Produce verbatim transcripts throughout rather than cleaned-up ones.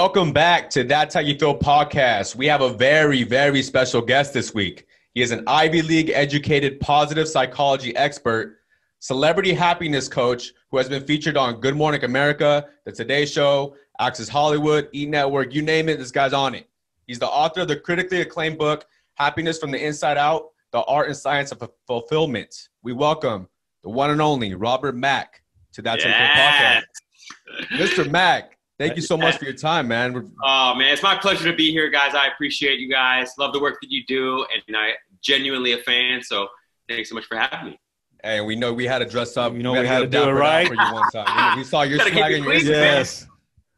Welcome back to That's How You Feel podcast. We have a very, very special guest this week. He is an Ivy League educated positive psychology expert, celebrity happiness coach who has been featured on Good Morning America, The Today Show, Access Hollywood, E! Network, you name it, this guy's on it. He's the author of the critically acclaimed book, Happiness from the Inside Out, The Art and Science of Fulfillment. We welcome the one and only Robert Mack to That's How You Feel podcast. Mister Mack, thank you so much for your time, man. Oh, man, it's my pleasure to be here, guys. I appreciate you guys. Love the work that you do, and I'm genuinely a fan, so thanks so much for having me. Hey, we know we had to dress up. You know we, we had, had to, to do it right. For you one time. We saw your you swag and your clean, yes.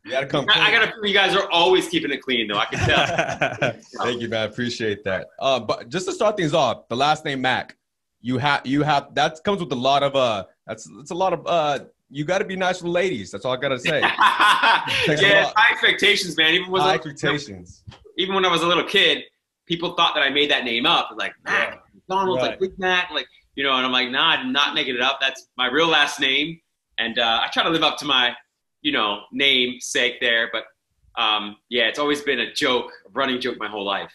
You got to come clean. I, I got to prove you guys are always keeping it clean, though. I can tell. Thank you, man. Appreciate that. Uh, but just to start things off, the last name Mack, you have you have that comes with a lot of uh, that's it's a lot of uh. You got to be nice to the ladies. That's all I got to say. Yeah, high expectations, man. Even when high little, expectations. Even when I was a little kid, people thought that I made that name up. Like, Mac, yeah. McDonald's, right. Like Big Mac, like, you know, and I'm like, nah, I'm not making it up. That's my real last name. And uh, I try to live up to my, you know, namesake there. But, um, yeah, it's always been a joke, a running joke my whole life.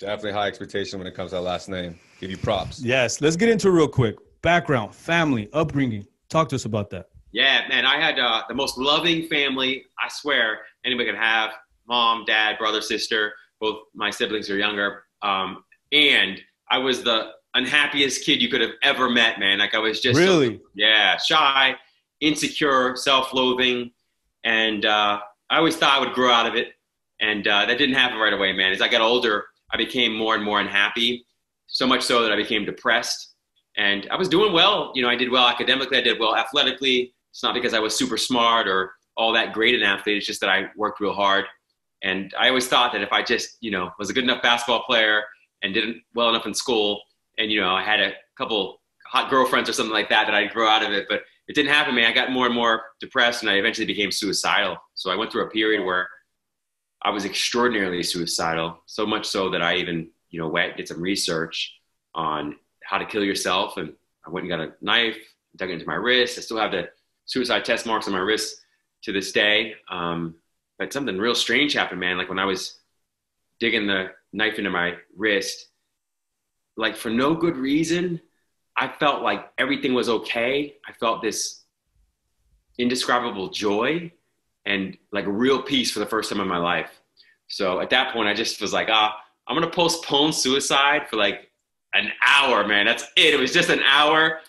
Definitely high expectation when it comes to that last name. Give you props. Yes. Let's get into it real quick. Background, family, upbringing. Talk to us about that. Yeah, man, I had uh, the most loving family, I swear, anybody could have. Mom, dad, brother, sister, both my siblings are younger. Um, and I was the unhappiest kid you could have ever met, man. Like I was just- Really? So, yeah, shy, insecure, self-loathing. And uh, I always thought I would grow out of it. And uh, that didn't happen right away, man. As I got older, I became more and more unhappy, so much so that I became depressed. And I was doing well, you know, I did well academically, I did well athletically. It's not because I was super smart or all that great an athlete, it's just that I worked real hard. And I always thought that if I just, you know, was a good enough basketball player and did well enough in school and, you know, I had a couple hot girlfriends or something like that, that I'd grow out of it, but it didn't happen, man. I got more and more depressed and I eventually became suicidal. So I went through a period where I was extraordinarily suicidal, so much so that I even, you know, went did some research on how to kill yourself. And I went and got a knife, dug into my wrist. I still have the suicide test marks on my wrist to this day. Um, but something real strange happened, man. Like when I was digging the knife into my wrist, like for no good reason, I felt like everything was okay. I felt this indescribable joy and like real peace for the first time in my life. So at that point I just was like, ah, I'm gonna postpone suicide for like an hour, man, that's it. It was just an hour.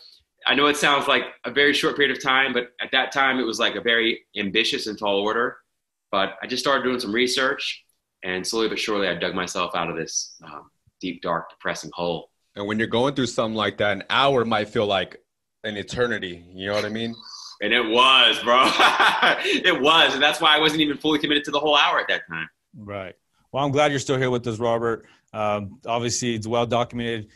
I know it sounds like a very short period of time, but at that time it was like a very ambitious and tall order. But I just started doing some research and slowly but surely I dug myself out of this um, deep, dark, depressing hole. And when you're going through something like that, an hour might feel like an eternity. You know what I mean? And it was, bro. It was. And that's why I wasn't even fully committed to the whole hour at that time. Right. Well, I'm glad you're still here with us, Robert. Um, obviously it's well documented.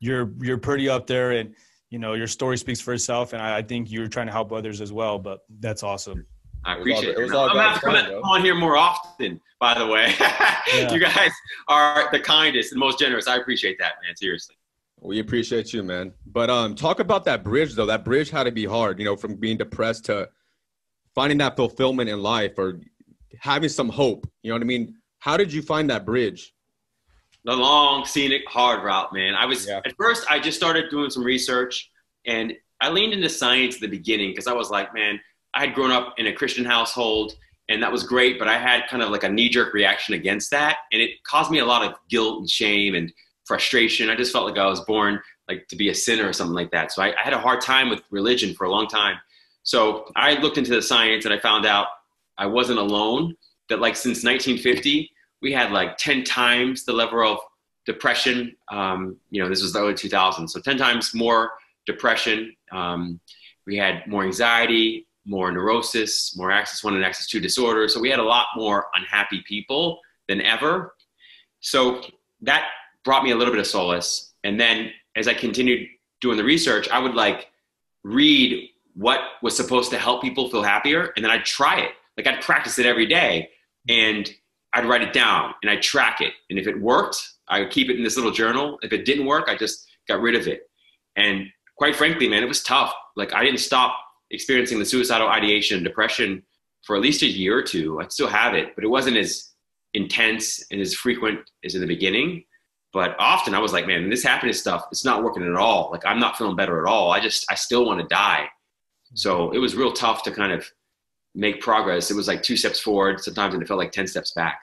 You're, you're pretty up there and you know, your story speaks for itself. And I, I think you're trying to help others as well, but that's awesome. I appreciate it. it. it I'm going to have to come on here more often, by the way. Yeah. You guys are the kindest and most generous. I appreciate that, man. Seriously. We appreciate you, man. But, um, talk about that bridge though. That bridge had to be hard, you know, from being depressed to finding that fulfillment in life or having some hope, you know what I mean? How did you find that bridge? The long, scenic, hard route, man. I was, yeah. At first, I just started doing some research and I leaned into science at the beginning because I was like, man, I had grown up in a Christian household and that was great, but I had kind of like a knee-jerk reaction against that. And it caused me a lot of guilt and shame and frustration. I just felt like I was born like to be a sinner or something like that. So I, I had a hard time with religion for a long time. So I looked into the science and I found out I wasn't alone, that like since nineteen fifty, we had like ten times the level of depression. Um, you know, this was the early two thousands. So ten times more depression. Um, we had more anxiety, more neurosis, more Access one and Access two disorders. So we had a lot more unhappy people than ever. So that brought me a little bit of solace. And then as I continued doing the research, I would like read what was supposed to help people feel happier. And then I'd try it. Like I'd practice it every day. And I'd write it down and I'd track it. And if it worked, I would keep it in this little journal. If it didn't work, I just got rid of it. And quite frankly, man, it was tough. Like I didn't stop experiencing the suicidal ideation and depression for at least a year or two. I'd still have it, but it wasn't as intense and as frequent as in the beginning. But often I was like, man, this happiness stuff, it's not working at all. Like, I'm not feeling better at all. I just, I still want to die. So it was real tough to kind of make progress. It was like two steps forward sometimes, and it felt like ten steps back.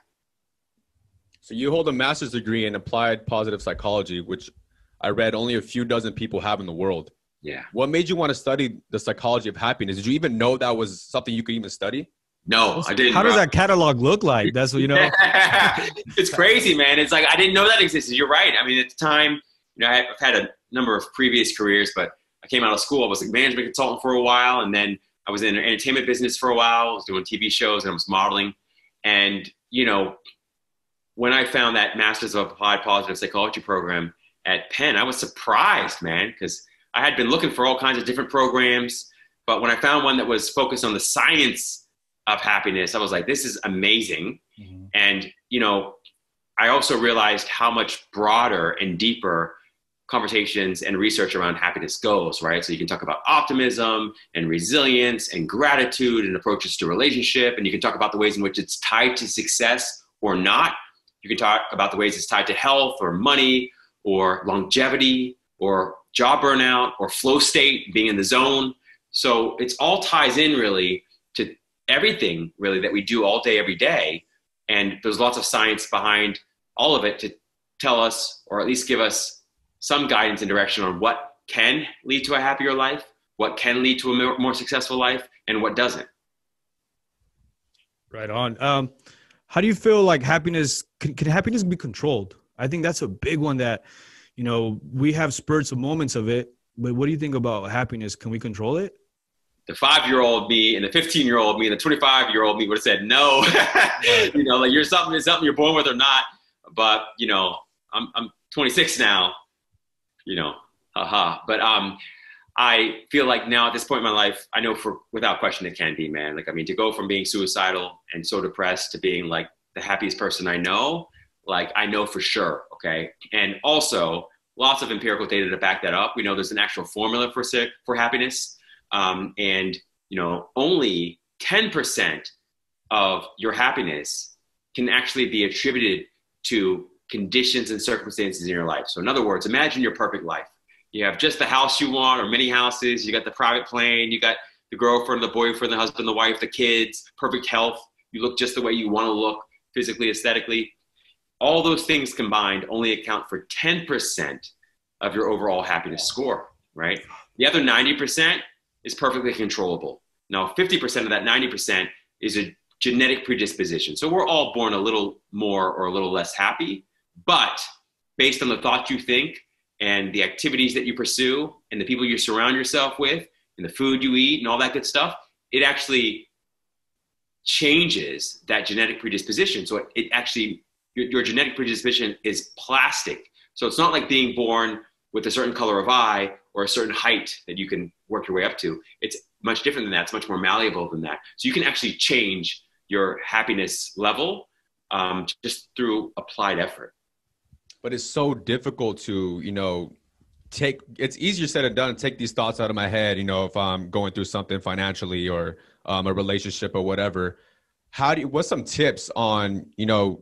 So you hold a master's degree in applied positive psychology, which I read only a few dozen people have in the world. Yeah. What made you want to study the psychology of happiness? Did you even know that was something you could even study? No, I didn't. How does that catalog look like? That's what, you know. It's crazy, man. It's like, I didn't know that existed. You're right. I mean, at the time, you know, I've had a number of previous careers, but I came out of school. I was a management consultant for a while. And then I was in the entertainment business for a while. I was doing T V shows and I was modeling. And, you know, when I found that Masters of Applied Positive Psychology program at Penn, I was surprised, man, because I had been looking for all kinds of different programs. But when I found one that was focused on the science of happiness, I was like, this is amazing. Mm-hmm. And, you know, I also realized how much broader and deeper conversations and research around happiness goes, right? So you can talk about optimism and resilience and gratitude and approaches to relationship. And you can talk about the ways in which it's tied to success or not. You can talk about the ways it's tied to health or money or longevity or job burnout or flow state, being in the zone. So it's all ties in really to everything really that we do all day, every day. And there's lots of science behind all of it to tell us, or at least give us some guidance and direction on what can lead to a happier life, what can lead to a more successful life, and what doesn't. Right on. Um, how do you feel like happiness, can, can happiness be controlled? I think that's a big one that, you know, we have spurts of moments of it, but what do you think about happiness? Can we control it? The five-year-old me and the fifteen-year-old me and the twenty-five-year-old me would have said no. You know, like, you're something, it's something you're born with or not. But, you know, I'm I'm twenty-six now, you know, haha. But um, I feel like now at this point in my life, I know for without question it can be, man. Like, I mean, to go from being suicidal and so depressed to being like the happiest person I know, like, I know for sure, okay? And also, lots of empirical data to back that up. We know there's an actual formula for sick, for happiness. Um, and, you know, only ten percent of your happiness can actually be attributed to conditions and circumstances in your life. So in other words, imagine your perfect life. You have just the house you want, or many houses. You got the private plane. You got the girlfriend, the boyfriend, the husband, the wife, the kids, perfect health. You look just the way you want to look physically, aesthetically. All those things combined only account for ten percent of your overall happiness score, right? The other ninety percent is perfectly controllable. Now, fifty percent of that ninety percent is a genetic predisposition. So we're all born a little more or a little less happy, but based on the thoughts you think and the activities that you pursue and the people you surround yourself with and the food you eat and all that good stuff, it actually changes that genetic predisposition. So it, it actually... Your, your genetic predisposition is plastic. So it's not like being born with a certain color of eye or a certain height that you can work your way up to. It's much different than that. It's much more malleable than that. So you can actually change your happiness level um, just through applied effort. But it's so difficult to, you know, take, it's easier said than done, take these thoughts out of my head, you know, if I'm going through something financially or um, a relationship or whatever. How do you, what's some tips on, you know,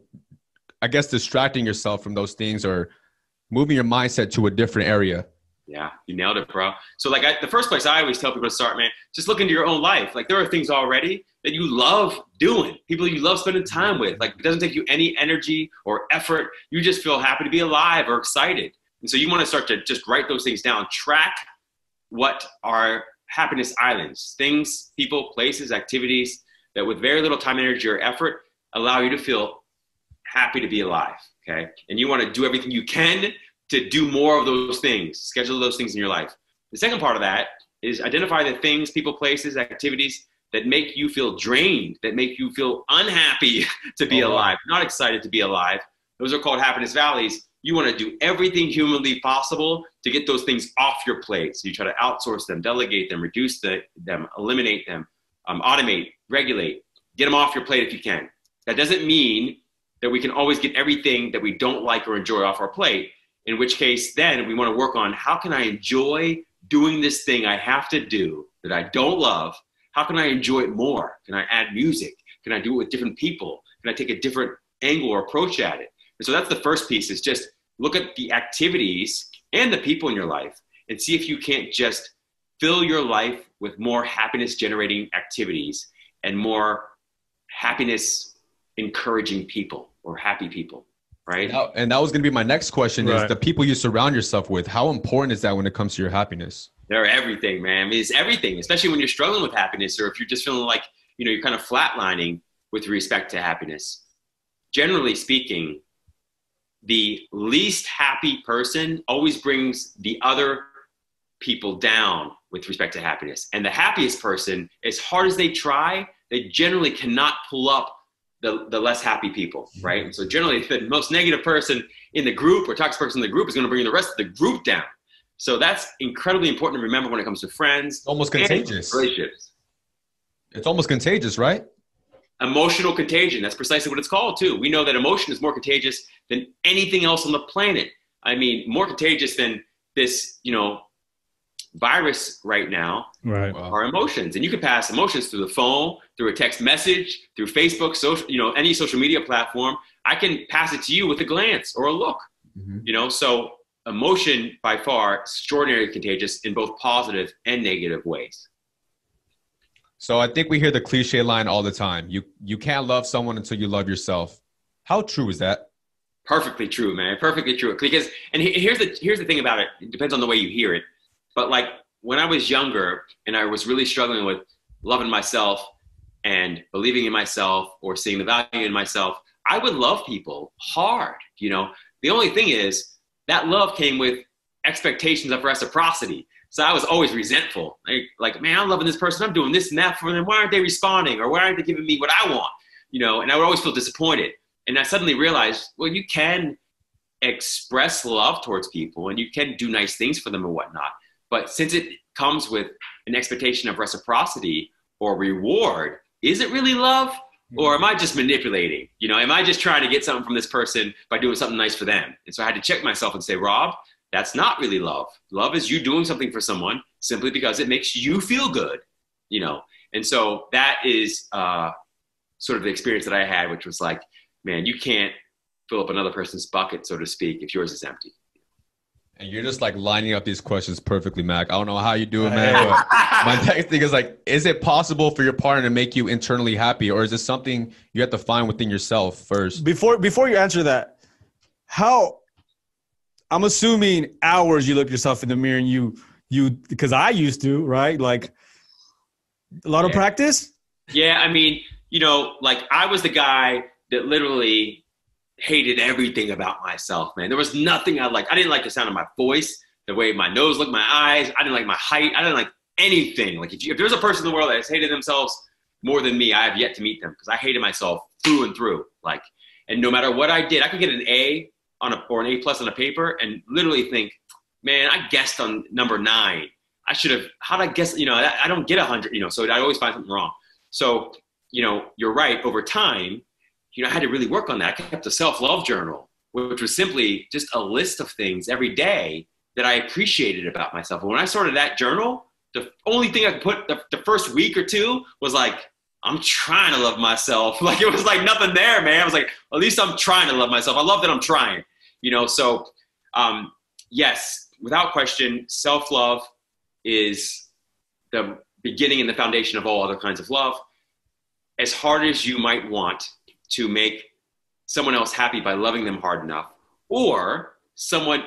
I guess distracting yourself from those things or moving your mindset to a different area? Yeah, you nailed it, bro. So like I, the first place I always tell people to start, man, just look into your own life. Like there are things already that you love doing, people you love spending time with. Like it doesn't take you any energy or effort. You just feel happy to be alive or excited. And so you want to start to just write those things down, track what are happiness islands, things, people, places, activities that with very little time, energy, or effort allow you to feel happy to be alive, okay? And you want to do everything you can to do more of those things, schedule those things in your life. The second part of that is identify the things, people, places, activities that make you feel drained, that make you feel unhappy to be oh, alive, wow. not excited to be alive. Those are called happiness valleys. You want to do everything humanly possible to get those things off your plate. So you try to outsource them, delegate them, reduce the, them, eliminate them, um, automate, regulate, get them off your plate if you can. That doesn't mean that we can always get everything that we don't like or enjoy off our plate, in which case then we want to work on how can I enjoy doing this thing I have to do that I don't love, How can I enjoy it more? Can I add music? Can I do it with different people? Can I take a different angle or approach at it? And so that's the first piece, is just look at the activities and the people in your life and see if you can't just fill your life with more happiness generating activities and more happiness encouraging people or happy people. Right. Now, and that was going to be my next question, right, is the people you surround yourself with. How important is that when it comes to your happiness? They're everything, man. I mean, it's everything, especially when you're struggling with happiness, or if you're just feeling like, you know, you're kind of flatlining with respect to happiness. Generally speaking, the least happy person always brings the other people down with respect to happiness. And the happiest person, as hard as they try, they generally cannot pull up The, the less happy people, right? And so generally the most negative person in the group or toxic person in the group is going to bring the rest of the group down. So that's incredibly important to remember when it comes to friends. It's almost contagious. Relationships. It's almost contagious, right? Emotional contagion. That's precisely what it's called too. We know that emotion is more contagious than anything else on the planet. I mean, more contagious than this, you know, virus right now, right, are emotions. And you can pass emotions through the phone, through a text message, through Facebook, social, you know, any social media platform. I can pass it to you with a glance or a look, mm-hmm. you know, so emotion by far extraordinarily contagious in both positive and negative ways. So I think we hear the cliche line all the time. You, you can't love someone until you love yourself. How true is that? Perfectly true, man. Perfectly true. Because, and here's the, here's the thing about it. It depends on the way you hear it. But like when I was younger and I was really struggling with loving myself and believing in myself or seeing the value in myself, I would love people hard, you know. The only thing is that love came with expectations of reciprocity. So I was always resentful. Like, like man, I'm loving this person. I'm doing this and that for them. Why aren't they responding? Or why aren't they giving me what I want? You know, and I would always feel disappointed. And I suddenly realized, well, you can express love towards people and you can do nice things for them and whatnot. But since it comes with an expectation of reciprocity or reward, is it really love? Or am I just manipulating? You know, am I just trying to get something from this person by doing something nice for them? And so I had to check myself and say, Rob, that's not really love. Love is you doing something for someone simply because it makes you feel good, you know? And so that is uh, sort of the experience that I had, which was like, man, you can't fill up another person's bucket, so to speak, if yours is empty. And you're just like lining up these questions perfectly, Mac. I don't know how you do it, man. But my next thing is like, is it possible for your partner to make you internally happy? Or is this something you have to find within yourself first? Before before you answer that, how, I'm assuming hours you look yourself in the mirror and you, you because I used to, right? Like a lot yeah. of practice? Yeah, I mean, you know, like I was the guy that literally hated everything about myself, man. There was nothing I liked. I didn't like the sound of my voice, the way my nose looked, my eyes. I didn't like my height. I didn't like anything. Like if, you, if there's a person in the world that has hated themselves more than me, I have yet to meet them, because I hated myself through and through. Like, and no matter what I did, I could get an A on a, or an A plus on a paper and literally think, man, I guessed on number nine. I should have, how'd I guess, you know, I, I don't get a hundred, you know, so I always find something wrong. So, you know, you're right. Over time, you know, I had to really work on that. I kept a self-love journal, which was simply just a list of things every day that I appreciated about myself. And when I started that journal, the only thing I could put the, the first week or two was like, I'm trying to love myself. Like it was like nothing there, man. I was like, at least I'm trying to love myself. I love that I'm trying, you know? So um, yes, without question, self-love is the beginning and the foundation of all other kinds of love. As hard as you might want to make someone else happy by loving them hard enough, or someone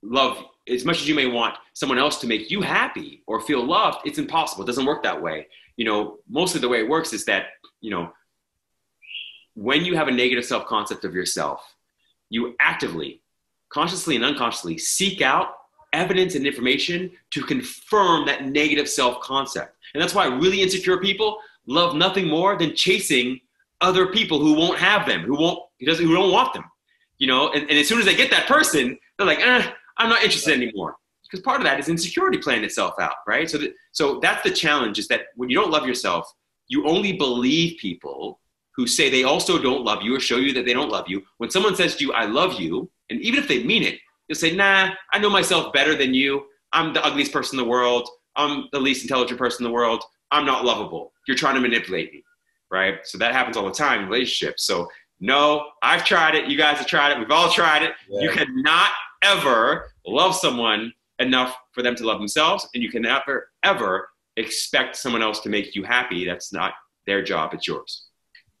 love, as much as you may want someone else to make you happy or feel loved, it's impossible. It doesn't work that way. You know, mostly the way it works is that, you know, when you have a negative self-concept of yourself, you actively, consciously and unconsciously seek out evidence and information to confirm that negative self-concept. And that's why really insecure people love nothing more than chasing other people who won't have them, who won't, who doesn't, who don't want them, you know? And, and as soon as they get that person, they're like, eh, I'm not interested anymore. Because part of that is insecurity playing itself out, right? So, that, so that's the challenge, is that when you don't love yourself, you only believe people who say they also don't love you or show you that they don't love you. When someone says to you, I love you, and even if they mean it, you'll say, nah, I know myself better than you. I'm the ugliest person in the world. I'm the least intelligent person in the world. I'm not lovable. You're trying to manipulate me, right? So that happens all the time in relationships. So no, I've tried it. You guys have tried it. We've all tried it. Yeah. You cannot ever love someone enough for them to love themselves, and you can never, ever expect someone else to make you happy. That's not their job. It's yours.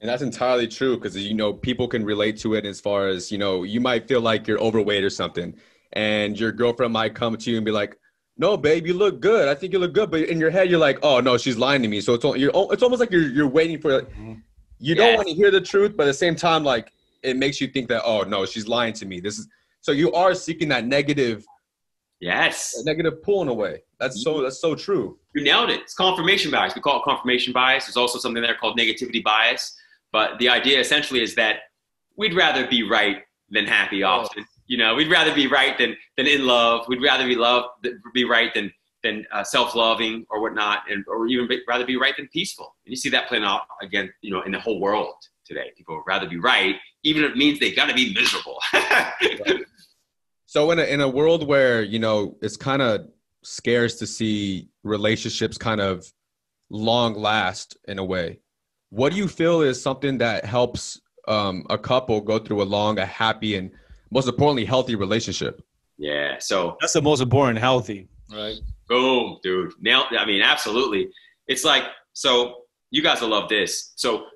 And that's entirely true, because, you know, people can relate to it as far as, you know, you might feel like you're overweight or something, and your girlfriend might come to you and be like, no, babe, you look good. I think you look good. But in your head, you're like, oh, no, she's lying to me. So it's, all, you're, it's almost like you're, you're waiting for like, you don't yes. want to hear the truth. But at the same time, like, it makes you think that, oh, no, she's lying to me. This is so you are seeking that negative. Yes. A negative pull in a way. That's so, that's so true. You nailed it. It's confirmation bias. We call it confirmation bias. There's also something there called negativity bias. But the idea essentially is that we'd rather be right than happy often. Oh. You know, we'd rather be right than, than in love. We'd rather be love, be right than, than uh, self-loving or whatnot, and, or even be, rather be right than peaceful. And you see that playing out again, you know, in the whole world today. People would rather be right, even if it means they got to be miserable. Right. So in a, in a world where, you know, it's kind of scarce to see relationships kind of long last in a way, what do you feel is something that helps um, a couple go through a long, a happy, and most importantly, healthy relationship? Yeah, so that's the most important, healthy, right? Boom, dude. Now, I mean, absolutely. It's like, so you guys will love this. So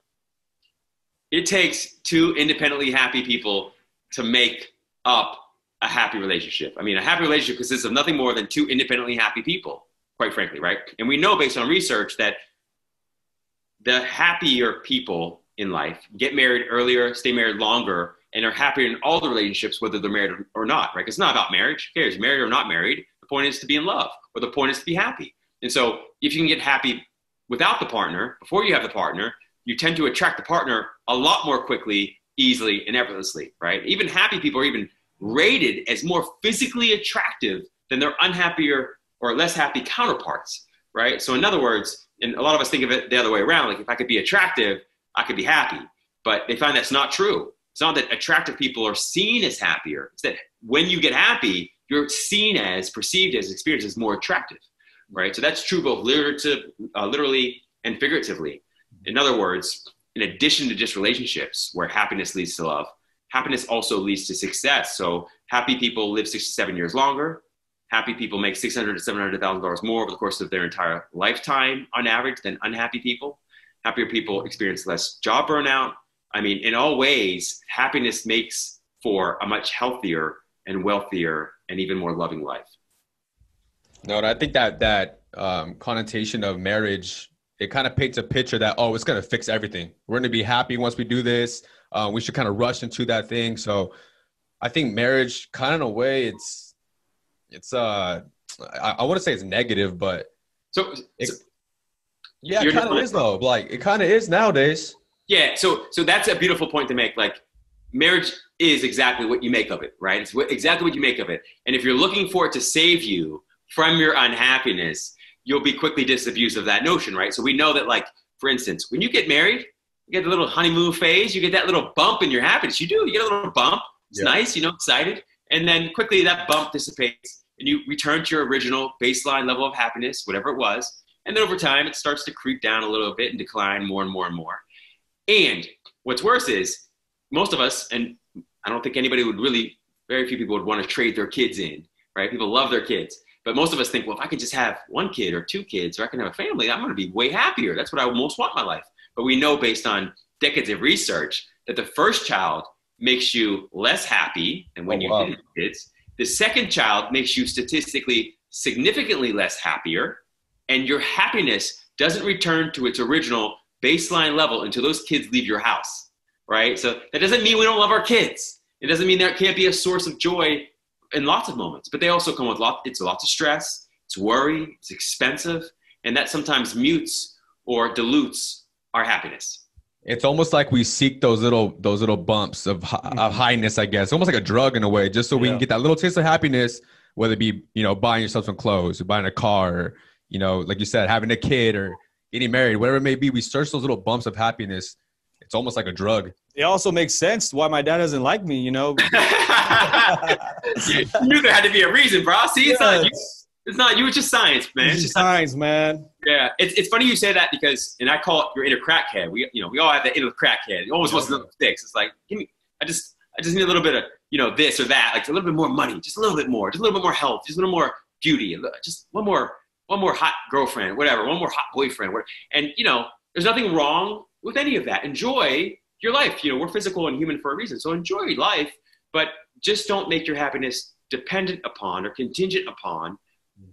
it takes two independently happy people to make up a happy relationship. I mean, a happy relationship consists of nothing more than two independently happy people, quite frankly, right? And we know based on research that the happier people in life get married earlier, stay married longer, and are happier in all the relationships, whether they're married or not, right? It's not about marriage. Who cares? Married or not married, the point is to be in love, or the point is to be happy. And so if you can get happy without the partner, before you have the partner, you tend to attract the partner a lot more quickly, easily, and effortlessly, right? Even happy people are even rated as more physically attractive than their unhappier or less happy counterparts, right? So in other words, and a lot of us think of it the other way around, like if I could be attractive, I could be happy, but they find that's not true. It's not that attractive people are seen as happier. It's that when you get happy, you're seen as, perceived as, experienced as more attractive, right? So that's true both literature, uh, literally and figuratively. In other words, in addition to just relationships where happiness leads to love, happiness also leads to success. So happy people live six to seven years longer. Happy people make six hundred thousand to seven hundred thousand dollars more over the course of their entire lifetime on average than unhappy people. Happier people experience less job burnout. I mean, in all ways, happiness makes for a much healthier and wealthier and even more loving life. No, I think that that um, connotation of marriage, it kind of paints a picture that, oh, it's going to fix everything. We're going to be happy once we do this. Uh, we should kind of rush into that thing. So I think marriage kind of in a way it's, it's uh, I, I want to say it's negative, but so, it, so yeah, it kind of is though. Like it kind of is nowadays. Yeah, so so that's a beautiful point to make. Like, marriage is exactly what you make of it, right? It's what, exactly what you make of it. And if you're looking for it to save you from your unhappiness, you'll be quickly disabused of that notion, right? So we know that, like, for instance, when you get married, you get a little honeymoon phase, you get that little bump in your happiness. You do, you get a little bump. It's yeah. nice, you know, excited. And then quickly that bump dissipates and you return to your original baseline level of happiness, whatever it was. And then over time, it starts to creep down a little bit and decline more and more and more. And what's worse is most of us, and I don't think anybody would really, very few people would want to trade their kids in, right? People love their kids. But most of us think, well, if I could just have one kid or two kids, or I can have a family, I'm going to be way happier. That's what I most want in my life. But we know based on decades of research that the first child makes you less happy than when oh, you wow. didn't have kids. The second child makes you statistically significantly less happier. And your happiness doesn't return to its original baseline level until those kids leave your house, right? So that doesn't mean we don't love our kids. It doesn't mean there can't be a source of joy in lots of moments, but they also come with lots, it's lots of stress, it's worry, it's expensive, and that sometimes mutes or dilutes our happiness. It's almost like we seek those little those little bumps of, of highness, I guess, almost like a drug in a way, just so we yeah. can get that little taste of happiness, whether it be, you know, buying yourself some clothes, or buying a car, or, you know, like you said, having a kid, or getting married, whatever it may be. We search those little bumps of happiness. It's almost like a drug. It also makes sense why my dad doesn't like me, you know? You knew there had to be a reason, bro. See, yeah. it's not like you, It's not you. It's just science, man. It's just science, man. Yeah, it's it's funny you say that because, and I call it your inner crackhead. We you know we all have that inner crackhead. It always wants a little fix. It's like, give me. I just I just need a little bit of you know this or that, like a little bit more money, just a little bit more, just a little bit more health, just a little more beauty, just one more one more hot girlfriend, whatever, one more hot boyfriend, whatever. And you know, there's nothing wrong with any of that. Enjoy your life. You know, we're physical and human for a reason, so enjoy life. But just don't make your happiness dependent upon or contingent upon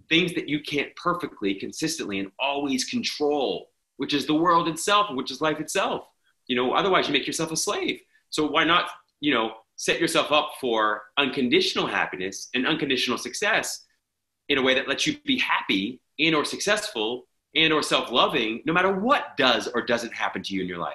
things that you can't perfectly, consistently, and always control, which is the world itself, which is life itself. You know, otherwise you make yourself a slave. So why not, you know, set yourself up for unconditional happiness and unconditional success in a way that lets you be happy and or successful and or self-loving, no matter what does or doesn't happen to you in your life,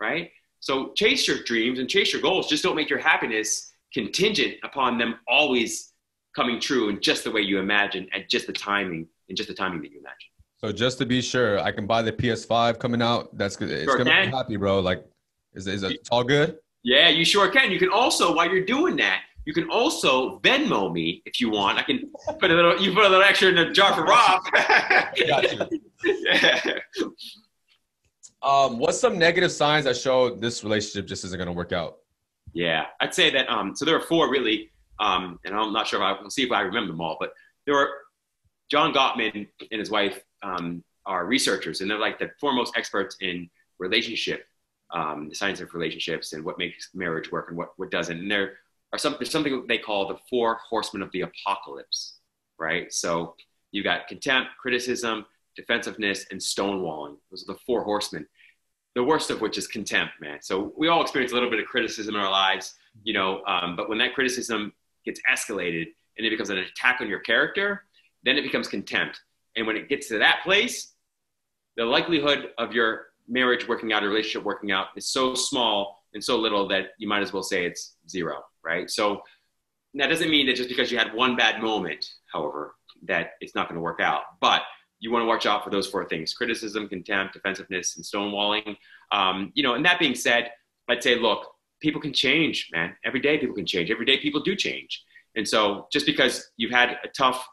right? So chase your dreams and chase your goals. Just don't make your happiness contingent upon them always coming true in just the way you imagine, at just the timing, and just the timing that you imagine. So just to be sure, I can buy the P S five coming out. That's good. It's sure gonna be happy, bro. Like, is is it all good? Yeah, you sure can. You can also, while you're doing that, you can also Venmo me if you want. I can put a little. You put a little extra in the jar for Rob. Got you. Yeah. Um, what's some negative signs that show this relationship just isn't going to work out? Yeah, I'd say that, um, so there are four really, um, and I'm not sure if I, we'll see if I remember them all, but there were, John Gottman and his wife um, are researchers, and they're like the foremost experts in relationship, um, the science of relationships and what makes marriage work and what, what doesn't. And there are some, there's something they call the four horsemen of the apocalypse, right? So you got contempt, criticism, defensiveness, and stonewalling. Those are the four horsemen. The worst of which is contempt, man. So we all experience a little bit of criticism in our lives, you know, um, but when that criticism gets escalated and it becomes an attack on your character, then it becomes contempt. And when it gets to that place, the likelihood of your marriage working out, or relationship working out, is so small and so little that you might as well say it's zero, right? So that doesn't mean that just because you had one bad moment, however, that it's not going to work out. But you want to watch out for those four things: criticism, contempt, defensiveness, and stonewalling. Um, you know, and that being said, I'd say, look, people can change, man. Every day people can change. Every day people do change. And so just because you've had a tough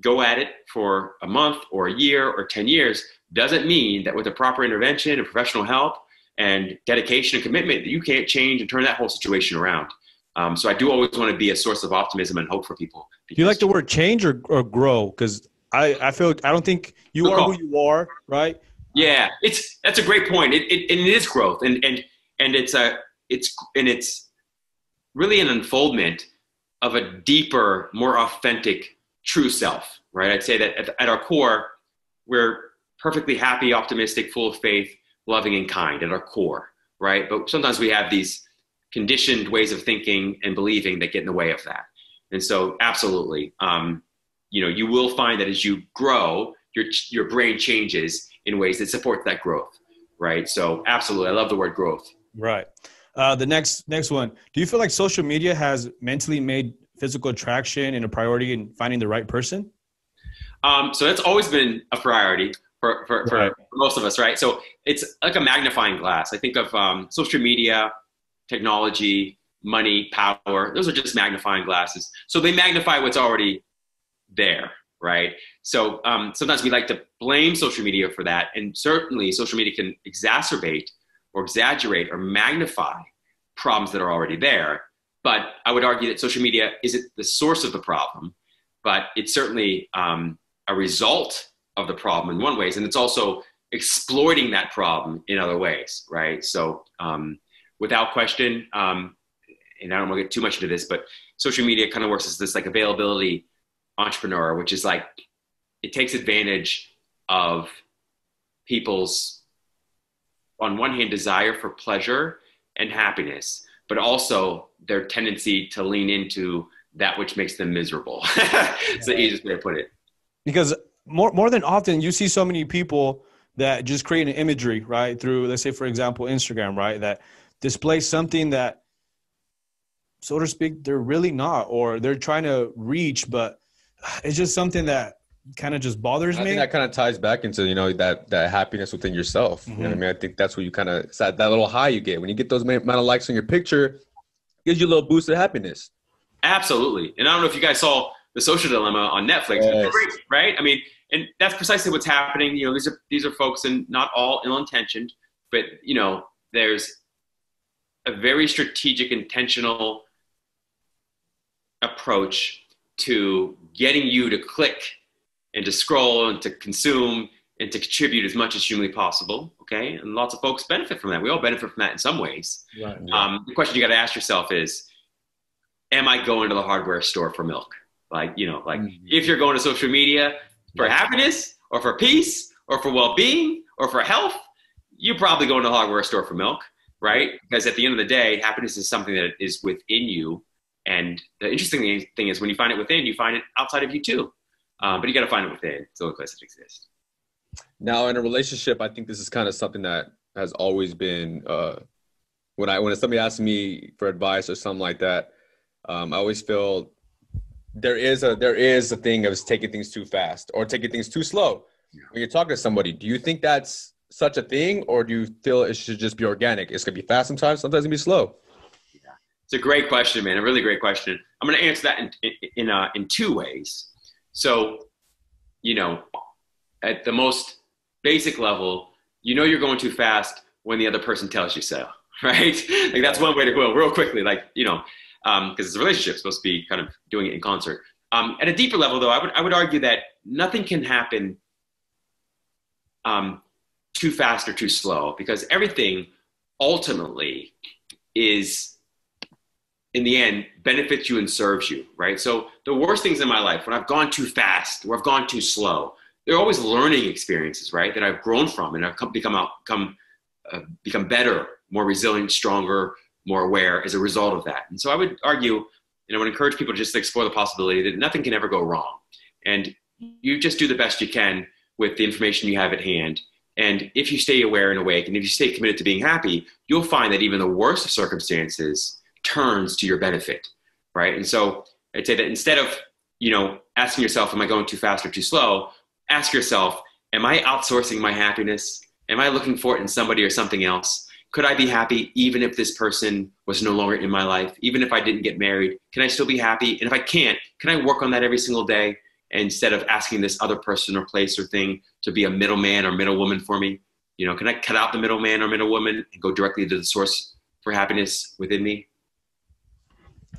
go at it for a month or a year or ten years doesn't mean that with the proper intervention and professional help and dedication and commitment that you can't change and turn that whole situation around. Um, so I do always want to be a source of optimism and hope for people. Do you like the word change or, or grow? Because I, I feel, I don't think you Good are call. Who you are, right? Yeah, it's, that's a great point. It, it, and it is growth. And, and, and it's a, it's, and it's really an unfoldment of a deeper, more authentic, true self, right? I'd say that at, at our core, we're perfectly happy, optimistic, full of faith, loving and kind at our core, right? But sometimes we have these conditioned ways of thinking and believing that get in the way of that. And so absolutely. Um, You know, you will find that as you grow, your your brain changes in ways that support that growth, right? So, absolutely, I love the word growth. Right. Uh, the next next one. Do you feel like social media has mentally made physical attraction and a priority in finding the right person? Um, so that's always been a priority for for, for right. most of us, right? So it's like a magnifying glass. I think of um, social media, technology, money, power. Those are just magnifying glasses. So they magnify what's already there, right? So um, sometimes we like to blame social media for that, and certainly social media can exacerbate or exaggerate or magnify problems that are already there. But I would argue that social media isn't the source of the problem, but it's certainly um, a result of the problem in one ways, and it's also exploiting that problem in other ways, right? So um, without question, um, and I don't want to get too much into this, but social media kind of works as this like availability entrepreneur, which is like, it takes advantage of people's, on one hand, desire for pleasure and happiness, but also their tendency to lean into that which makes them miserable. It's the easiest way to put it. Because more, more than often, you see so many people that just create an imagery, right? Through, let's say, for example, Instagram, right? That displays something that, so to speak, they're really not, or they're trying to reach, but it's just something that kind of just bothers me. I think that kind of ties back into, you know, that, that happiness within yourself. Mm-hmm. You know what I mean? I think that's where you kind of, it's that, that little high you get when you get those amount of likes on your picture, gives you a little boost of happiness. Absolutely. And I don't know if you guys saw The Social Dilemma on Netflix, yes. free, right? I mean, and that's precisely what's happening. You know, these are, these are folks, and not all ill-intentioned, but, you know, there's a very strategic, intentional approach to getting you to click and to scroll and to consume and to contribute as much as humanly possible, okay? And lots of folks benefit from that. We all benefit from that in some ways. Right, yeah. Um, the question you gotta ask yourself is, am I going to the hardware store for milk? Like, you know, like mm-hmm. if you're going to social media for yeah. happiness or for peace or for well-being or for health, you're probably going to the hardware store for milk, right? Because at the end of the day, happiness is something that is within you. And the interesting thing is when you find it within, you find it outside of you too. Um, but you got to find it within. It's the only place it exists. Now in a relationship, I think this is kind of something that has always been, uh, when I, when somebody asks me for advice or something like that, um, I always feel there is a, there is a thing of taking things too fast or taking things too slow. Yeah. When you're talking to somebody, do you think that's such a thing, or do you feel it should just be organic? It's going to be fast sometimes, sometimes it's going to be slow. Yeah. It's a great question, man. A really great question. I'm going to answer that in, in, in, uh, in two ways. So, you know, at the most basic level, you know, you're going too fast when the other person tells you so, right? Like that's one way to go real quickly. Like, you know, um, cause it's a relationship, it's supposed to be kind of doing it in concert. Um, at a deeper level though, I would, I would argue that nothing can happen um, too fast or too slow, because everything ultimately is, in the end, benefits you and serves you, right? So the worst things in my life, when I've gone too fast or I've gone too slow, they're always learning experiences, right? That I've grown from, and I've come, become out, come, uh, become better, more resilient, stronger, more aware as a result of that. And so I would argue, and I would encourage people to just explore the possibility that nothing can ever go wrong. And you just do the best you can with the information you have at hand. And if you stay aware and awake, and if you stay committed to being happy, you'll find that even the worst of circumstances turns to your benefit, right? And so I'd say that instead of, you know, asking yourself, am I going too fast or too slow? Ask yourself, am I outsourcing my happiness? Am I looking for it in somebody or something else? Could I be happy even if this person was no longer in my life? Even if I didn't get married, can I still be happy? And if I can't, can I work on that every single day instead of asking this other person or place or thing to be a middleman or middlewoman for me? You know, can I cut out the middleman or middlewoman and go directly to the source for happiness within me?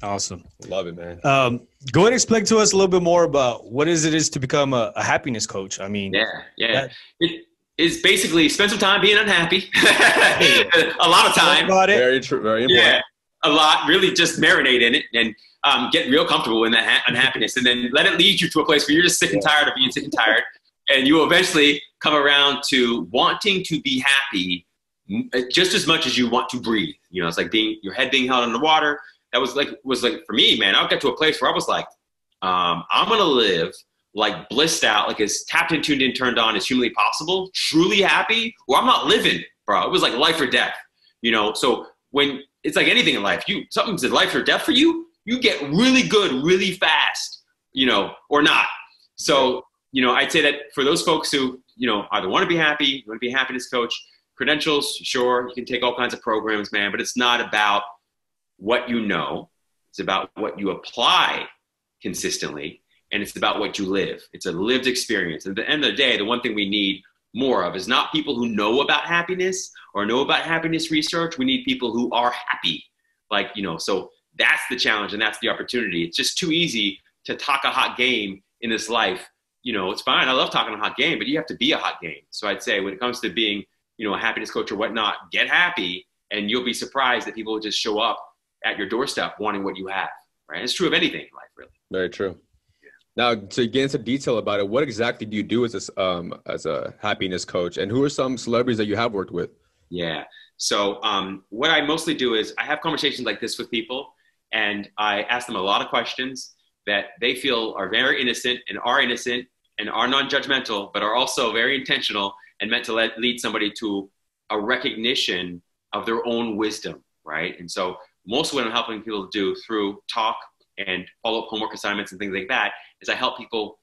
Awesome. Love it, man. Um, go ahead and explain to us a little bit more about what is it is to become a, a happiness coach. I mean, yeah, yeah. That, it is basically spend some time being unhappy. A lot of time. About it. Very true. Very important. Yeah. A lot, really just marinate in it and um, get real comfortable in that ha unhappiness. And then let it lead you to a place where you're just sick and tired of being sick and tired. And you will eventually come around to wanting to be happy just as much as you want to breathe. You know, it's like being your head being held in the water. That was like, was like for me, man, I got to a place where I was like, um, I'm going to live like blissed out, like as tapped in, tuned in, turned on as humanly possible, truly happy, or I'm not living, bro. It was like life or death, you know? So when it's like anything in life, you, something's life or death for you, you get really good, really fast, you know, or not. So, you know, I'd say that for those folks who, you know, either want to be happy, want to be a happiness coach, credentials, sure. You can take all kinds of programs, man, but it's not about what you know, it's about what you apply consistently, and it's about what you live. It's a lived experience. At the end of the day, the one thing we need more of is not people who know about happiness or know about happiness research. We need people who are happy. Like, you know, so that's the challenge and that's the opportunity. It's just too easy to talk a hot game in this life. You know, it's fine. I love talking a hot game, but you have to be a hot game. So I'd say when it comes to being, you know, a happiness coach or whatnot, get happy, and you'll be surprised that people will just show up at your doorstep wanting what you have, right? It's true of anything in life, really. Very true. Yeah. Now, to get into detail about it, what exactly do you do as a, um, as a happiness coach, and who are some celebrities that you have worked with? Yeah, so um, what I mostly do is I have conversations like this with people, and I ask them a lot of questions that they feel are very innocent and are innocent and are non-judgmental, but are also very intentional and meant to let, lead somebody to a recognition of their own wisdom, right? And so most of what I'm helping people do through talk and follow-up homework assignments and things like that is I help people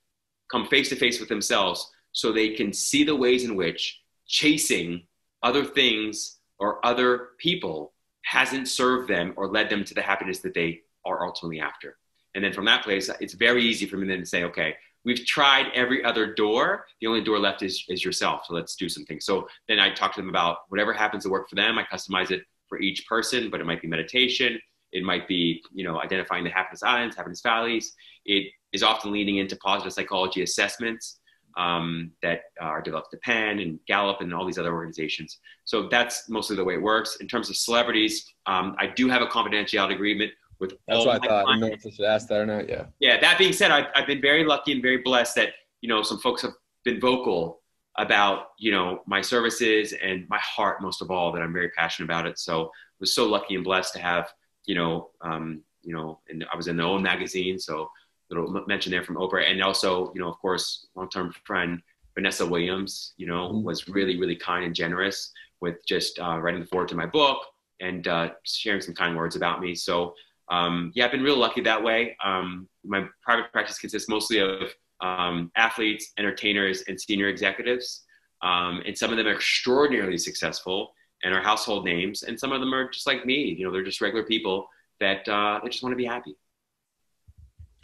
come face-to-face with themselves so they can see the ways in which chasing other things or other people hasn't served them or led them to the happiness that they are ultimately after. And then from that place, it's very easy for me then to say, okay, we've tried every other door. The only door left is, is yourself. So let's do something. So then I talk to them about whatever happens to work for them. I customize it for each person, but it might be meditation. It might be, you know, identifying the happiness islands, happiness valleys. It is often leaning into positive psychology assessments um, that are developed at Penn and Gallup and all these other organizations. So that's mostly the way it works. In terms of celebrities, um, I do have a confidentiality agreement with that's all what my I thought. Clients. I don't know if I should ask that or not. Yeah. Yeah. That being said, I've, I've been very lucky and very blessed that, you know, some folks have been vocal about, you know, my services and my heart, most of all, that I'm very passionate about it. So I was so lucky and blessed to have, you know, um, you know, and I was in the own magazine. So little mention there from Oprah. And also, you know, of course, long-term friend, Vanessa Williams, you know, mm-hmm. was really, really kind and generous with just uh, writing the forward to my book and uh, sharing some kind words about me. So, Um, yeah, I've been real lucky that way. Um, my private practice consists mostly of um, athletes, entertainers, and senior executives. Um, and some of them are extraordinarily successful and are household names. And some of them are just like me. You know, they're just regular people that uh, they just want to be happy.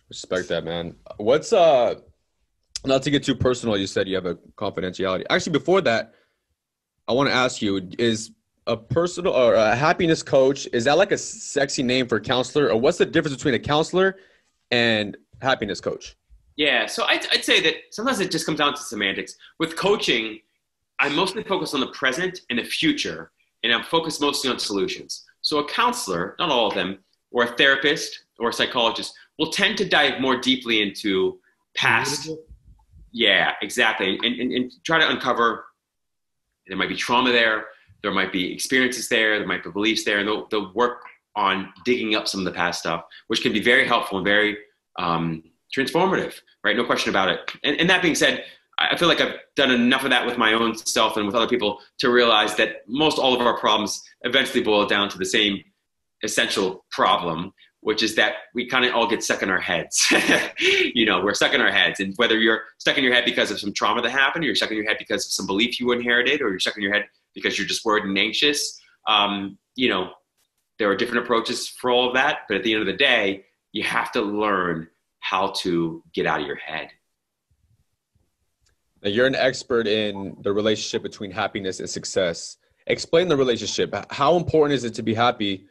Respect that, man. What's, uh, not to get too personal, you said you have a confidentiality. Actually, before that, I want to ask you, is a personal or a happiness coach, is that like a sexy name for a counselor, or what's the difference between a counselor and happiness coach? Yeah. So I'd, I'd say that sometimes it just comes down to semantics. With coaching, I mostly focus on the present and the future, and I'm focused mostly on solutions. So a counselor, not all of them, or a therapist or a psychologist will tend to dive more deeply into past. Yeah, exactly. And, and, and try to uncover, there might be trauma there. There might be experiences there, there might be beliefs there, and they'll, they'll work on digging up some of the past stuff, which can be very helpful and very um, transformative, right? No question about it. And, and that being said, I feel like I've done enough of that with my own self and with other people to realize that most all of our problems eventually boil down to the same essential problem, which is that we kind of all get stuck in our heads. You know, we're stuck in our heads. And whether you're stuck in your head because of some trauma that happened, or you're stuck in your head because of some belief you inherited, or you're stuck in your head because you're just worried and anxious, um, you know, there are different approaches for all of that. But at the end of the day, you have to learn how to get out of your head. Now, you're an expert in the relationship between happiness and success. Explain the relationship. How important is it to be happy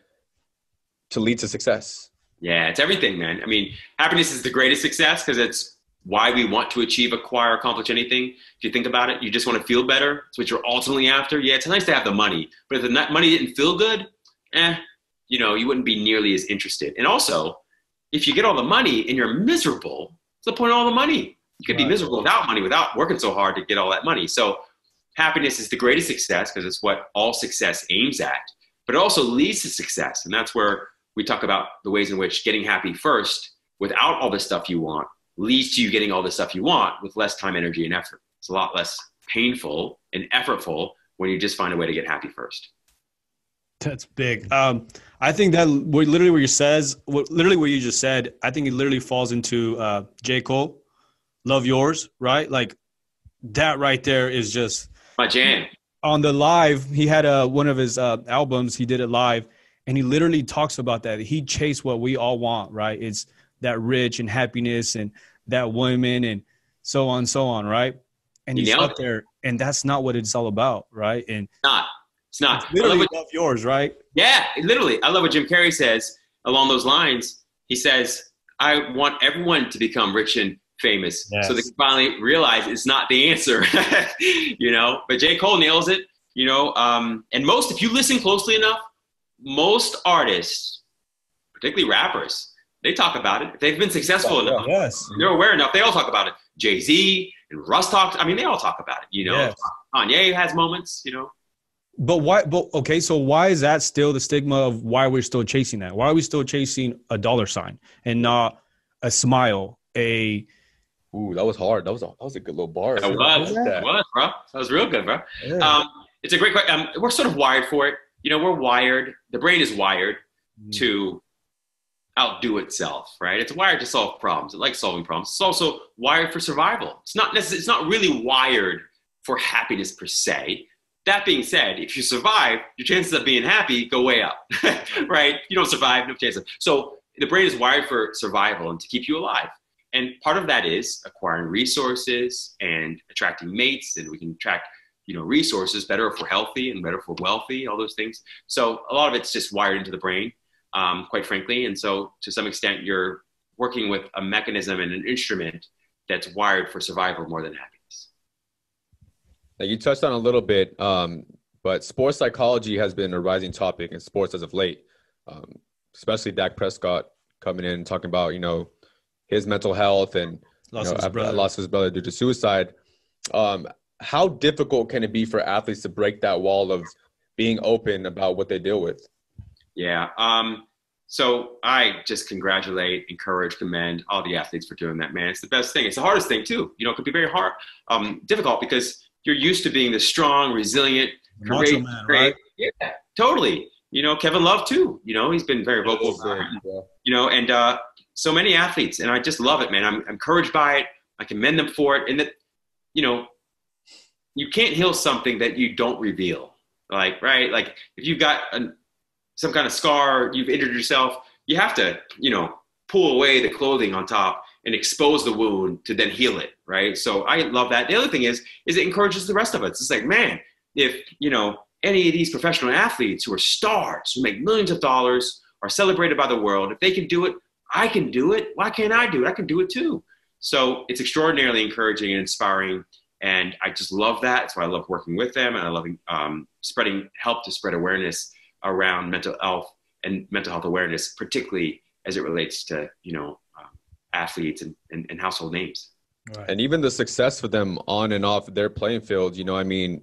to lead to success? Yeah, it's everything, man. I mean, happiness is the greatest success because it's why we want to achieve, acquire, accomplish anything. If you think about it, you just want to feel better. It's what you're ultimately after. Yeah, it's nice to have the money, but if the money didn't feel good, eh, you know, you wouldn't be nearly as interested. And also, if you get all the money and you're miserable, what's the point of all the money? You could be miserable without money, without working so hard to get all that money. So happiness is the greatest success because it's what all success aims at, but it also leads to success. And that's where we talk about the ways in which getting happy first without all the stuff you want leads to you getting all the stuff you want with less time, energy, and effort. It's a lot less painful and effortful when you just find a way to get happy first. That's big. Um, I think that what literally what you says, what literally what you just said, I think it literally falls into uh, J. Cole, "Love Yours," right? Like that right there is just my jam. On the live, he had a, one of his uh, albums. He did it live, and he literally talks about that. He chased what we all want, right? It's that rich and happiness and that woman and so on, so on. Right. And he's up there, and that's not what it's all about. Right. And it's not, it's not it's literally I love, what, love yours. Right. Yeah. Literally. I love what Jim Carrey says along those lines. He says, I want everyone to become rich and famous. Yes. So they can finally realize it's not the answer, you know, but J. Cole nails it, you know? Um, and most, if you listen closely enough, most artists, particularly rappers, they talk about it. If they've been successful oh, enough, yes. they're aware enough, they all talk about it. Jay-Z and Russ talks, I mean, they all talk about it, you know. Yes. Kanye has moments, you know. But why, but okay, so why is that still the stigma of why we're still chasing that? Why are we still chasing a dollar sign and not a smile, a... Ooh, that was hard. That was a, that was a good little bar. It was, like that. It was, bro. That was real good, bro. Yeah. Um, it's a great question. Um, we're sort of wired for it. You know, we're wired. The brain is wired mm. to... outdo itself, right? It's wired to solve problems. It likes solving problems. It's also wired for survival. It's not necessarily, it's not really wired for happiness per se. That being said, if you survive, your chances of being happy go way up, right? You don't survive, no chance of. So the brain is wired for survival and to keep you alive. And part of that is acquiring resources and attracting mates, and we can attract, you know, resources better if we're healthy and better if we're wealthy, all those things. So a lot of it's just wired into the brain, um, quite frankly. And so to some extent, you're working with a mechanism and an instrument that's wired for survival more than happiness. Now, you touched on a little bit, um, but sports psychology has been a rising topic in sports as of late, um, especially Dak Prescott coming in and talking about, you know, his mental health and lost, you know, his brother. lost his brother due to suicide. Um, how difficult can it be for athletes to break that wall of being open about what they deal with? Yeah. Um, so I just congratulate, encourage, commend all the athletes for doing that, man. It's the best thing. It's the hardest thing too. You know, it could be very hard, um, difficult, because you're used to being this strong, resilient, great, man, great. Right? Yeah, totally. You know, Kevin Love too, you know, he's been very vocal, for, you know, and, uh, so many athletes, and I just love it, man. I'm, I'm encouraged by it. I commend them for it. And that, you know, you can't heal something that you don't reveal. Like, right? Like if you've got a, some kind of scar, you've injured yourself, you have to, you know, pull away the clothing on top and expose the wound to then heal it, right? So I love that. The other thing is, is it encourages the rest of us. It's like, man, if, you know, any of these professional athletes who are stars, who make millions of dollars, are celebrated by the world, if they can do it, I can do it. Why can't I do it? I can do it too. So it's extraordinarily encouraging and inspiring. And I just love that. That's why I love working with them. And I love um, spreading, help to spread awareness around mental health and mental health awareness, particularly as it relates to, you know, um, athletes and, and, and household names. Right. And even the success for them on and off their playing field. You know, I mean,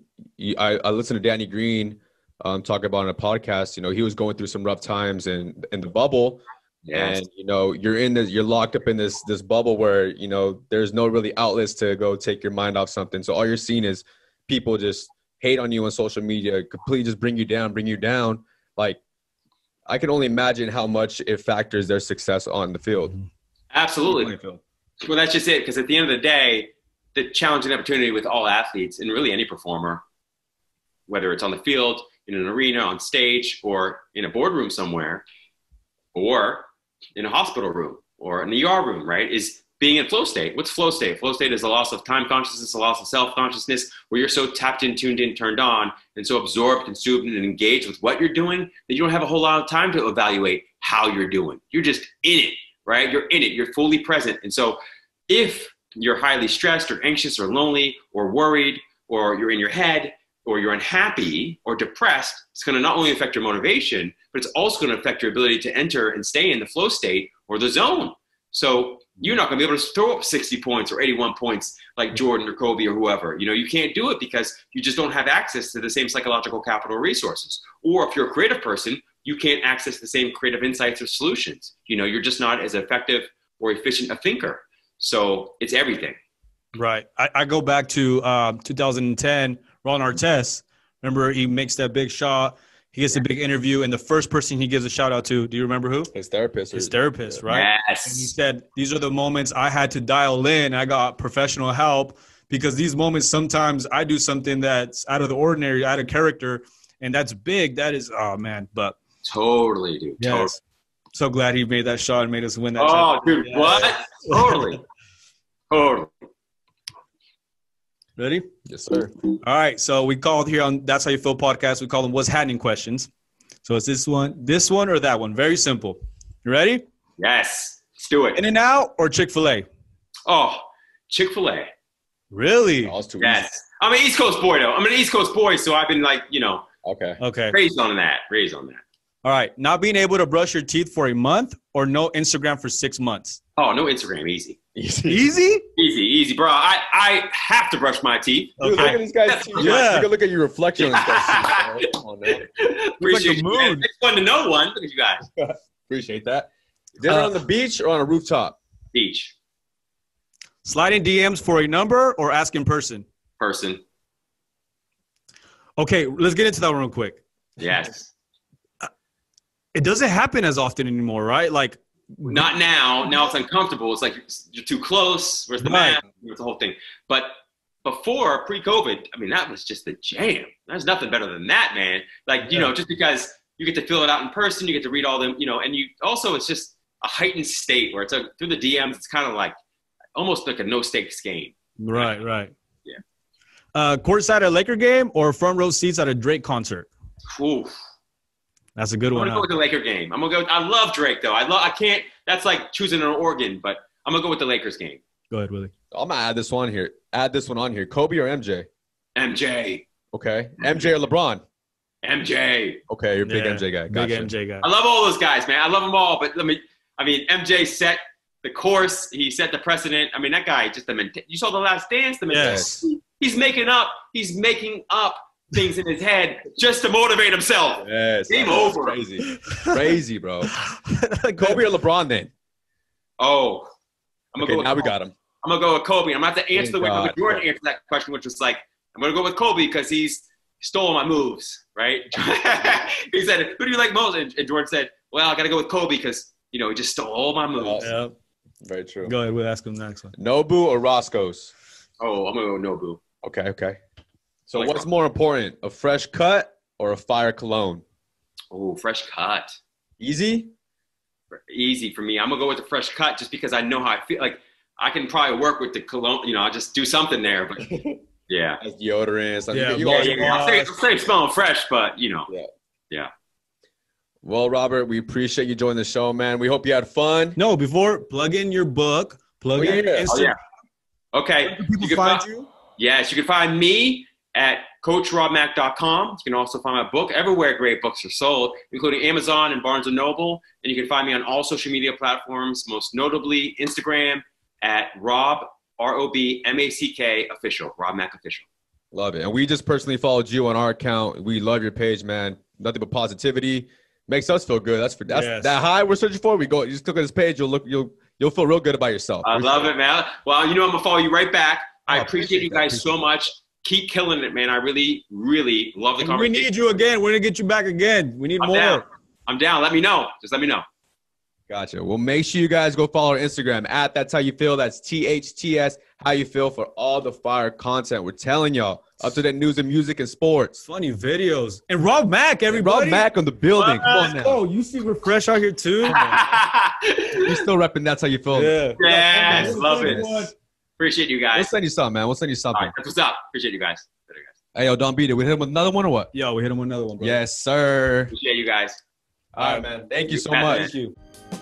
I, I listened to Danny Green um, talk about on a podcast, you know, he was going through some rough times in, in the bubble. Yes. And, you know, you're in this, you're locked up in this, this bubble where, you know, there's no really outlets to go take your mind off something. So all you're seeing is people just hate on you on social media, completely just bring you down, bring you down. Like, I can only imagine how much it factors their success on the field. Absolutely. Well, that's just it. Because at the end of the day, the challenge and opportunity with all athletes and really any performer, whether it's on the field, in an arena, on stage, or in a boardroom somewhere, or in a hospital room or an E R room, right, is being in flow state. What's flow state? Flow state is a loss of time consciousness, a loss of self-consciousness, where you're so tapped in, tuned in, turned on, and so absorbed, consumed, and engaged with what you're doing that you don't have a whole lot of time to evaluate how you're doing. You're just in it, right? You're in it. You're fully present. And so if you're highly stressed or anxious or lonely or worried, or you're in your head, or you're unhappy or depressed, it's going to not only affect your motivation, but it's also going to affect your ability to enter and stay in the flow state or the zone. So you're not going to be able to throw up sixty points or eighty-one points like Jordan or Kobe or whoever. You know, you can't do it because you just don't have access to the same psychological capital resources. Or if you're a creative person, you can't access the same creative insights or solutions. You know, you're just not as effective or efficient a thinker. So it's everything. Right. I, I go back to uh, two thousand ten, Ron Artest. Remember, he makes that big shot. He gets a big interview, and the first person he gives a shout out to, do you remember who? His therapist. His therapist, right? Yes. And he said, these are the moments I had to dial in. I got professional help because these moments, sometimes I do something that's out of the ordinary, out of character, and that's big. That is, oh, man. But totally, dude. Yes. Totally. So glad he made that shot and made us win that. Oh, dude, yeah. What? Totally. Totally. Ready? Yes, sir. All right. So we called here on That's How You Feel podcast. We call them What's Happening questions. So it's this one, this one, or that one. Very simple. You ready? Yes. Let's do it. In-N-Out or Chick-fil-A? Oh, Chick-fil-A. Really? Oh, yes. I'm an East Coast boy, though. I'm an East Coast boy, so I've been like, you know. Okay. Okay. Raised on that. Raised on that. All right. Not being able to brush your teeth for a month or no Instagram for six months? Oh, no Instagram. Easy. Easy? Easy, easy, easy, bro. I, I have to brush my teeth. Dude, okay. Look at these guys' teeth. Yeah. You can look at your reflection. Yeah. Come on, man. Appreciate like you. It's fun to know one. Look at you guys. Appreciate that. Dinner uh, on the beach or on a rooftop? Beach. Sliding D Ms for a number or ask in person? Person. Okay, let's get into that real quick. Yes. It doesn't happen as often anymore, right? Like, not now. Now it's uncomfortable. It's like you're too close. Where's the mask? Where's the whole thing? But before, pre-COVID, I mean, that was just the jam. There's nothing better than that, man. Like, you yeah. know, just because you get to fill it out in person, you get to read all them, you know, and you also, it's just a heightened state where it's a, through the D Ms, it's kind of like almost like a no stakes game. Right, right. Yeah. Uh, courtside at a Laker game or front row seats at a Drake concert? Ooh. That's a good I'm one. I'm gonna go with the Laker game. I'm gonna go. With, I love Drake though. I love. I can't. That's like choosing an organ, but I'm gonna go with the Lakers game. Go ahead, Willie. I'm gonna add this one here. Add this one on here. Kobe or M J? M J. Okay. M J or LeBron? M J. Okay, you're a big yeah, M J guy. Gotcha. Big M J guy. I love all those guys, man. I love them all. But let me. I mean, M J set the course. He set the precedent. I mean, that guy just the mentality. You saw The Last Dance. The mentality. Yes. He's making up. He's making up. Things in his head just to motivate himself. Yes, game over. Crazy, crazy, bro. Kobe or LeBron then? Oh, I'm okay, gonna go. Now with we got him. I'm gonna go with Kobe. I'm not to answer Thank the way God, Jordan bro. answered that question, which was like, I'm gonna go with Kobe because he's stole my moves, right? He said, "Who do you like most?" And Jordan said, "Well, I gotta go with Kobe because you know he just stole all my moves." Yep. Very true. Go ahead. We'll ask him the next one. Nobu or Roscoe's? Oh, I'm gonna go Nobu. Okay. Okay. So like, what's more important, a fresh cut or a fire cologne? Oh, fresh cut. Easy? Easy for me. I'm going to go with the fresh cut just because I know how I feel. Like, I can probably work with the cologne. You know, I'll just do something there. But, yeah. Like deodorant. Something. Yeah, you yeah, yeah, yeah. I'm saying smelling fresh, but, you know. Yeah. yeah. Well, Robert, we appreciate you joining the show, man. We hope you had fun. No, before, plug in your book. Plug oh, in yeah. your Instagram. Oh, yeah. Okay. Where can people find you? Yes, you can find me at Coach Rob Mack dot com. You can also find my book everywhere great books are sold, including Amazon and Barnes and Noble. And you can find me on all social media platforms, most notably Instagram at Rob, R O B M A C K, official, Rob Mack official. Love it. And we just personally followed you on our account. We love your page, man. Nothing but positivity. Makes us feel good. That's for that's yes. that high we're searching for. We go, you just click on this page, you'll look, you'll you'll feel real good about yourself. I love it, man. Well, you know I'm gonna follow you right back. I, I appreciate, appreciate you guys appreciate so much. That. Keep killing it, man. I really, really love the and conversation. We need you again. We're going to get you back again. We need I'm more. Down. I'm down. Let me know. Just let me know. Gotcha. Well, make sure you guys go follow our Instagram at That's How You Feel. That's T H T S, How You Feel, for all the fire content. We're telling y'all. Up-to-date news and music and sports. Funny videos. And Rob Mack, everybody. And Rob Mack on the building. Come on now. Oh, you see we're fresh out here too? We're still repping That's How You Feel. Yeah. Yes. Love it. Appreciate you guys. We'll send you something, man. We'll send you something. All right, that's what's up. Appreciate you guys. Later, guys. Hey, yo, don't beat it. We hit him with another one or what? Yo, we hit him with another one, bro. Yes, sir. Appreciate you guys. All, All right, man. Thank you so much. Thank you.